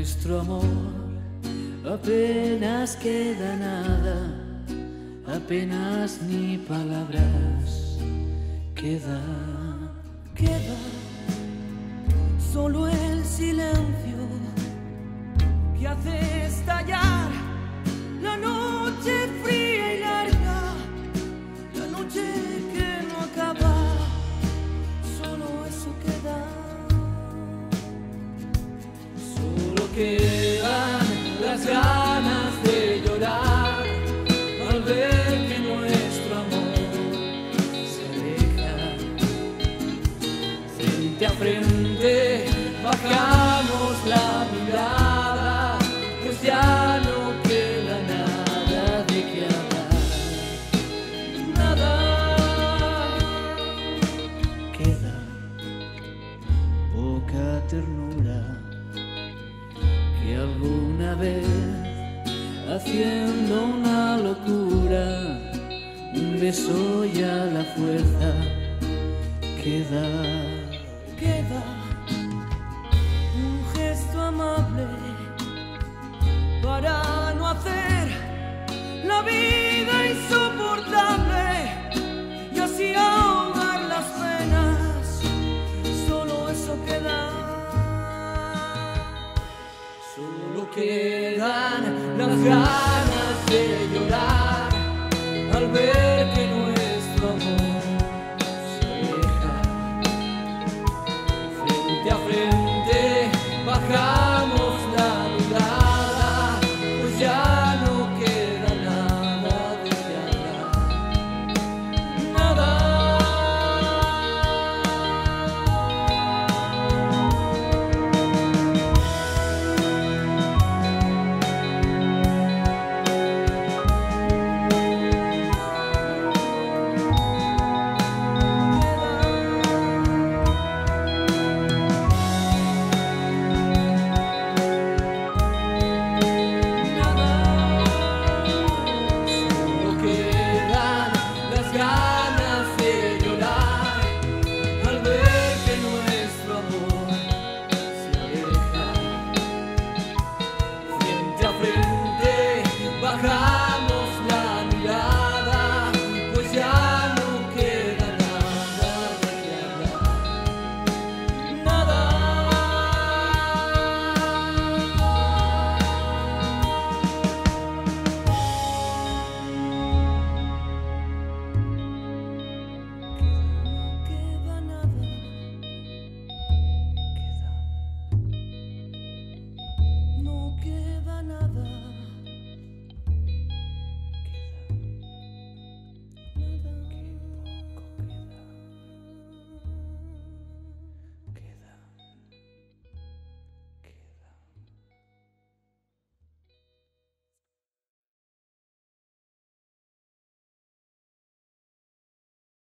nuestro amor apenas queda nada, apenas ni palabras quedan. Queda solo el silencio que hace estallar la noche fría y larga, la noche que no acaba, solo eso queda. Solo quedan las ganas de llorar al ver que nuestro amor se aleja. Frente a frente bajamos la mirada, pues ya no queda nada de qué hablar. Nada queda, poca ternura que alguna vez, haciendo una locura, un beso y a la fuerza queda. Queda un gesto amable para no hacer la vida insoportable y así ahogar las penas, solo eso queda. Solo quedan las ganas.